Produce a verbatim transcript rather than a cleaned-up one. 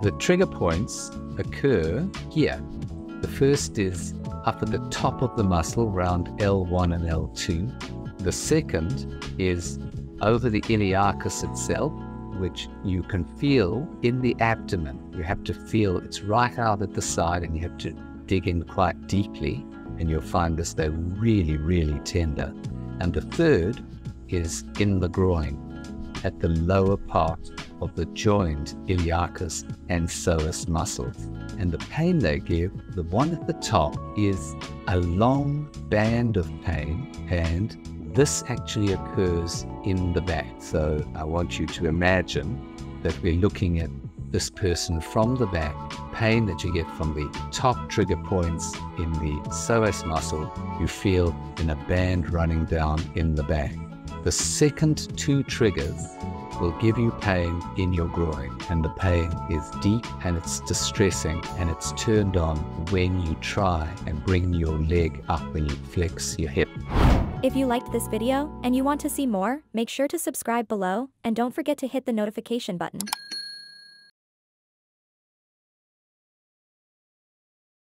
The trigger points occur here. The first is up at the top of the muscle around L one and L two. The second is over the iliacus itself, which you can feel in the abdomen. You have to feel it's right out at the side, and you have to dig in quite deeply, and you'll find this, they're really, really tender. And the third is in the groin, at the lower part of the joined iliacus and psoas muscles. And the pain they give, the one at the top, is a long band of pain, and this actually occurs in the back. So I want you to imagine that we're looking at this person from the back. Pain that you get from the top trigger points in the psoas muscle, you feel in a band running down in the back. The second two triggers will give you pain in your groin, and the pain is deep and it's distressing, and it's turned on when you try and bring your leg up, when you flex your hip. If you liked this video and you want to see more, make sure to subscribe below and don't forget to hit the notification button.